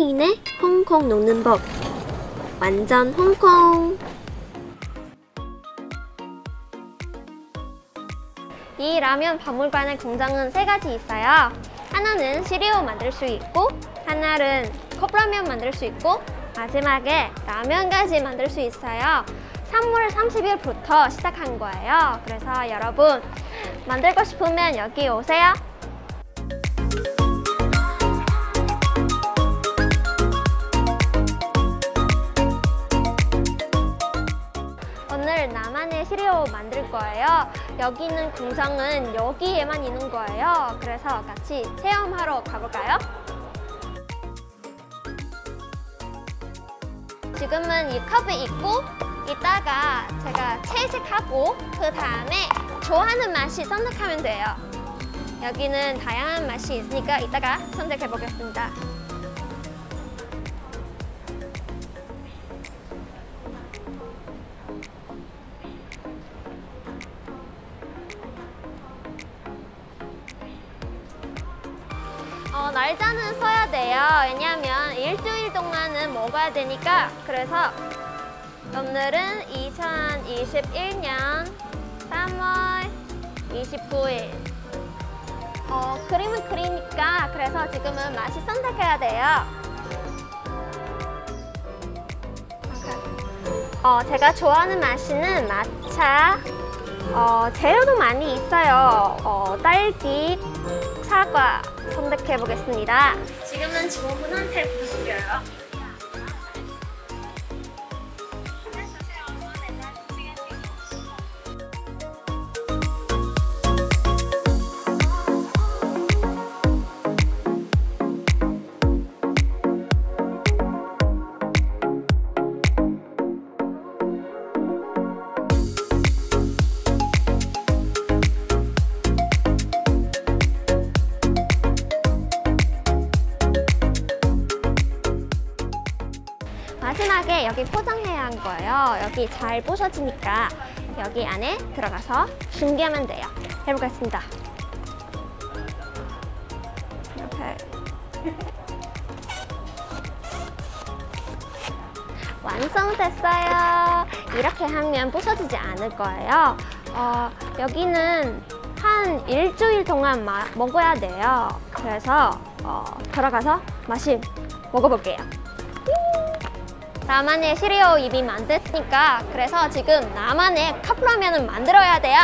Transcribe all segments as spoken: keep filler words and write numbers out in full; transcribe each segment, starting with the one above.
홍콩인의 홍콩 녹는 법. 완전 홍콩. 이 라면 박물관의 공장은 세 가지 있어요. 하나는 시리오 만들 수 있고, 하나는 컵라면 만들 수 있고, 마지막에 라면까지 만들 수 있어요. 삼월 삼십일부터 시작한 거예요. 그래서 여러분 만들고 싶으면 여기 오세요. 오늘 나만의 시리오 만들 거예요. 여기 있는 공장은 여기에만 있는 거예요. 그래서 같이 체험하러 가볼까요? 지금은 이 컵에 있고, 이따가 제가 채색하고 그 다음에 좋아하는 맛이 선택하면 돼요. 여기는 다양한 맛이 있으니까 이따가 선택해 보겠습니다. 어, 날짜는 써야 돼요. 왜냐하면 일주일 동안은 먹어야 되니까. 그래서 오늘은 이천이십일년 삼월 이십구일. 어, 그림은 그리니까 그래서 지금은 맛이 선택해야 돼요. 어, 제가 좋아하는 맛은 마차. 어, 재료도 많이 있어요. 어, 딸기, 사과 선택해 보겠습니다. 지금은 직원분한테 부탁드려요. 마지막에 여기 포장해야 한 거예요. 여기 잘 부서지니까 여기 안에 들어가서 준비하면 돼요. 해보겠습니다. 이렇게. 완성됐어요. 이렇게 하면 부서지지 않을 거예요. 어, 여기는 한 일주일 동안 마, 먹어야 돼요. 그래서 어, 들어가서 맛이 먹어볼게요. 나만의 시리오 입이 만들었으니까, 그래서 지금 나만의 컵라면은 만들어야 돼요.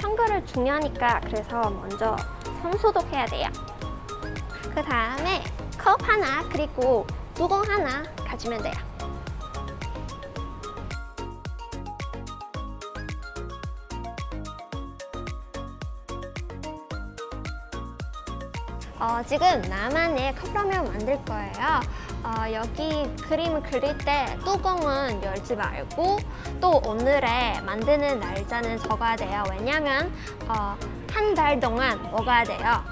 청결을 중요하니까 그래서 먼저 손소독해야 돼요. 그 다음에 컵 하나 그리고 뚜껑 하나 가지면 돼요. 어, 지금 나만의 컵라면 만들 거예요. 어, 여기 그림을 그릴 때 뚜껑은 열지 말고, 또 오늘의 만드는 날짜는 적어야 돼요. 왜냐면 어, 한 달 동안 먹어야 돼요.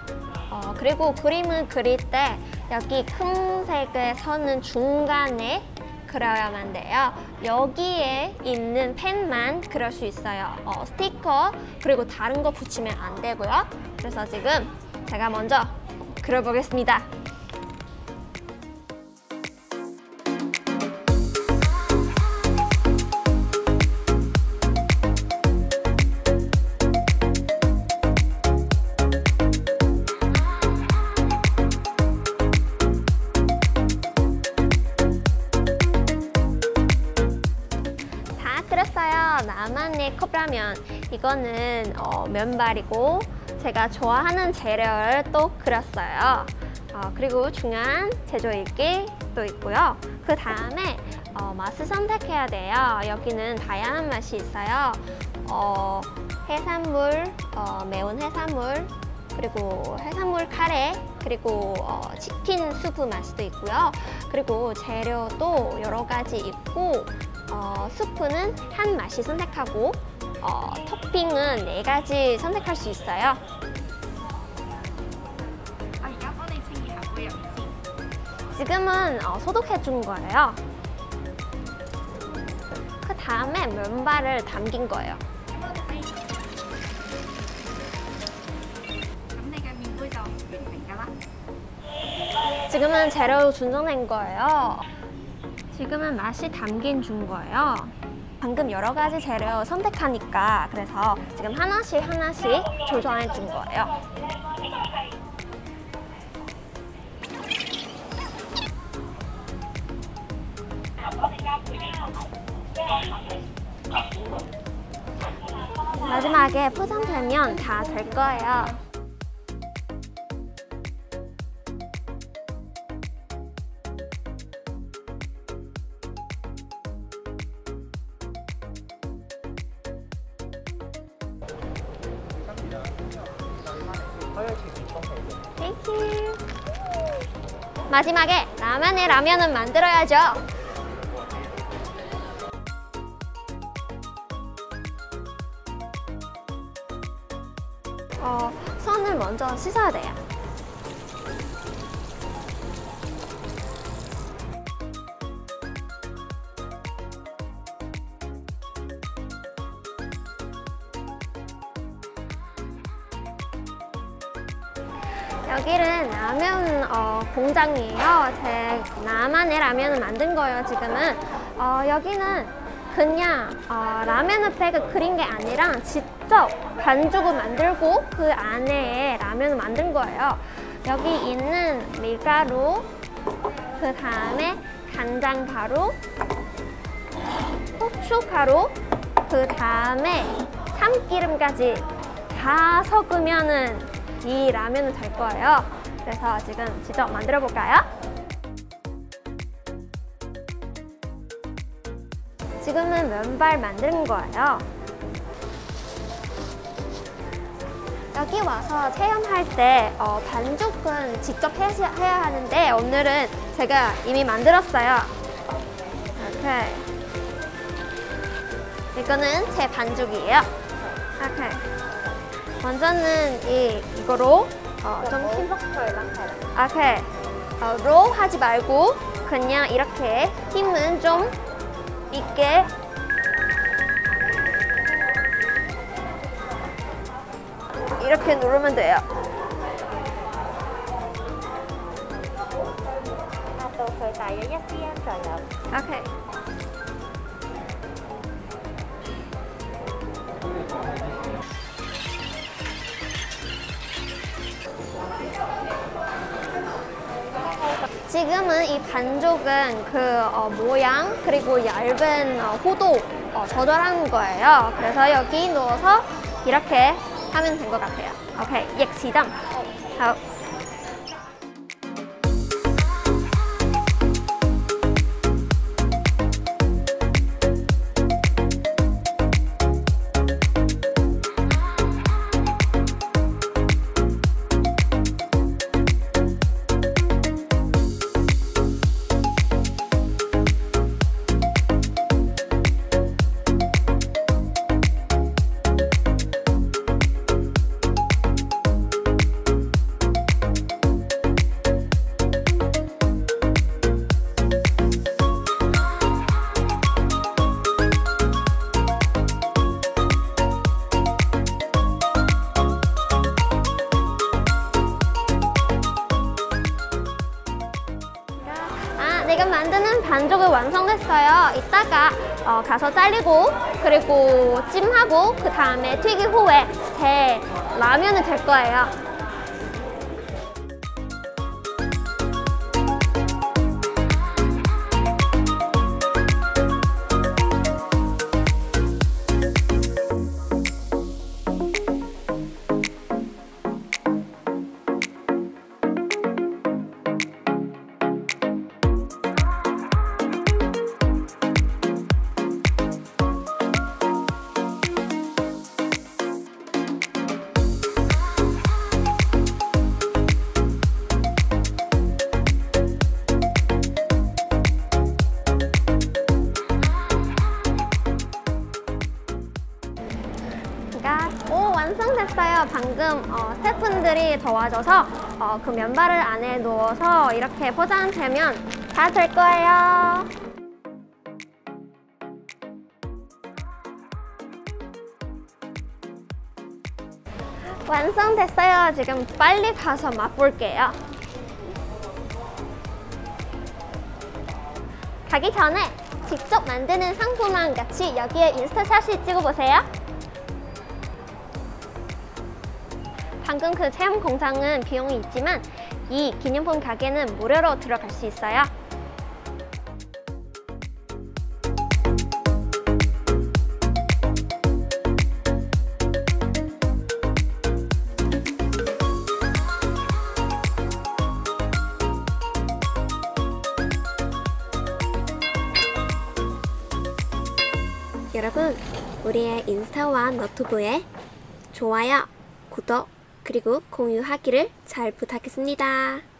어, 그리고 그림을 그릴 때 여기 큰 색의 선은 중간에 그려야만 돼요. 여기에 있는 펜만 그릴 수 있어요. 어, 스티커 그리고 다른 거 붙이면 안 되고요. 그래서 지금 제가 먼저 그려보겠습니다. 다 그렸어요. 나만의 컵라면. 이거는 어, 면발이고, 제가 좋아하는 재료를 또 그렸어요. 어, 그리고 중요한 제조일기도 있고요. 그 다음에 어, 맛을 선택해야 돼요. 여기는 다양한 맛이 있어요. 어, 해산물, 어, 매운 해산물, 그리고 해산물 카레, 그리고 어, 치킨 수프 맛도 있고요. 그리고 재료도 여러 가지 있고, 어, 수프는 한 맛이 선택하고, 어, 토핑은 네 가지 선택할 수 있어요. 지금은 어, 소독해 준 거예요. 그 다음에 면발을 담긴 거예요. 지금은 재료 준정된 거예요. 지금은 맛이 담긴 준 거예요. 방금 여러 가지 재료 선택하니까 그래서 지금 하나씩 하나씩 조정해 준 거예요. 마지막에 포장되면 다 될 거예요. Thank you. 마지막에 나만의 라면은 만들어야죠. 어, 선을 먼저 씻어야 돼요. 여기는 라면 어, 공장이에요. 제 나만의 라면을 만든 거예요, 지금은. 어, 여기는 그냥 어, 라면을 팩을 그린 게 아니라 직접 반죽을 만들고 그 안에 라면을 만든 거예요. 여기 있는 밀가루, 그 다음에 간장가루, 고춧가루, 그 다음에 참기름까지 다 섞으면은 이 라면은 될 거예요. 그래서 지금 직접 만들어 볼까요? 지금은 면발 만드는 거예요. 여기 와서 체험할 때 어, 반죽은 직접 해야 하는데 오늘은 제가 이미 만들었어요. 오케이. 이거는 제 반죽이에요. 오케이. 먼저는 이, 이거로 어, 좀 오케이. 어, 로 하지 말고 그냥 이렇게 힘은 좀 있게. 이렇게 누르면 돼요. 오케이. 지금은 이 반죽은 그 어, 모양 그리고 얇은 어, 호도 어, 조절하는 거예요. 그래서 여기 넣어서 이렇게 하면 된 것 같아요. 오케이, 역시담. 자. 내가 만드는 반죽이 완성됐어요. 이따가 어, 가서 잘리고 그리고 찜하고 그 다음에 튀기 후에 제 라면이 될 거예요. 완성됐어요. 방금 어, 스태프분들이 도와줘서 어, 그 면발을 안에 넣어서 이렇게 포장되면 다 될 거예요. 완성됐어요. 지금 빨리 가서 맛볼게요. 가기 전에 직접 만드는 상품만 같이 여기에 인스타샷이 찍어보세요. 방금 그 체험 공장은 비용이 있지만 이 기념품 가게는 무료로 들어갈 수 있어요. 여러분, 우리의 인스타와 너튜브에 좋아요, 구독, 그리고 공유하기를 잘 부탁했습니다.